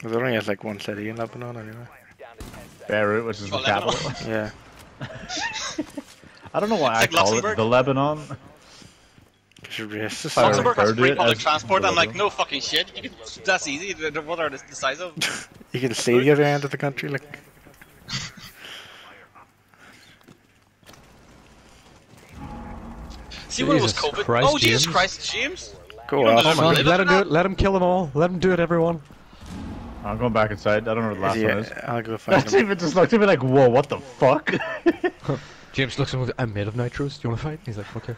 Because it only has like one city in Lebanon anyway. Beirut, which is the capital. Yeah. I don't know why I call it the Lebanon. Luxembourg has free public transport. I'm like, no fucking shit. You can, that's easy. What are the size of? You can see the other end of the country, like. See when it was COVID. Christ, oh Jesus Christ, James! Go on. Let him do it. Let him kill them all. Let him do it, everyone. I'm going back inside. I don't know where the last one is. I'll go find him. James just looked at me like, whoa, what the fuck? James looks at me. I'm made of nitros. Do you want to fight? He's like, okay.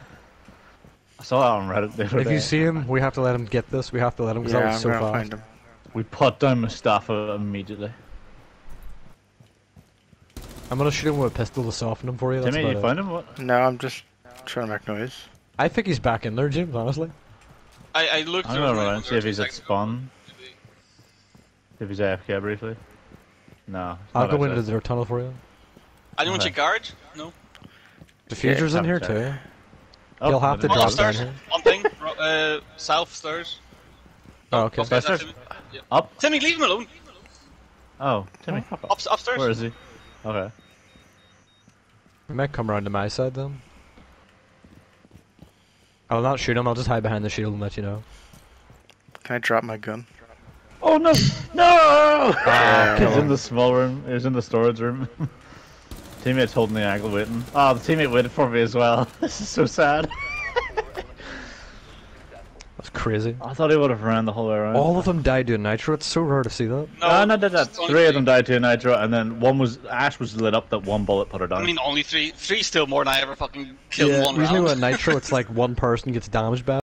I saw that on Reddit the other day. If you see him, we have to let him get this. We have to let him. Because yeah, I'm gonna find him. We put down Mustafa immediately. I'm gonna shoot him with a pistol to soften him for you. Timmy, you find him? What? No, I'm just trying to make noise. I think he's back in there, James. Honestly. I looked. I'm gonna run and see if he's at spawn. If he's AFK briefly. No. I'll go into their tunnel for you. Anyone check guard? No. Diffuser's in here too. Oh, you'll have to drop down here. One thing, south stairs. Oh, okay. Upstairs. Timmy. Yeah. Up. Timmy, leave him alone. Oh, Timmy. Oh, upstairs. Where is he? Okay. We might come around to my side then. I'll not shoot him. I'll just hide behind the shield and let you know. Can I drop my gun? Oh no! No! He's in the small room. He's in the storage room. Teammate's holding the angle waiting. Oh, the teammate waited for me as well. This is so sad. That's crazy. I thought he would have ran the whole way around. All of them died to a nitro. It's so rare to see that. No, no, that. Three of them died to a nitro, and then one was Ash was lit up. That one bullet put her down. I mean, only three. Three still more than I ever fucking killed in one round. Usually with nitro, it's like one person gets damaged bad.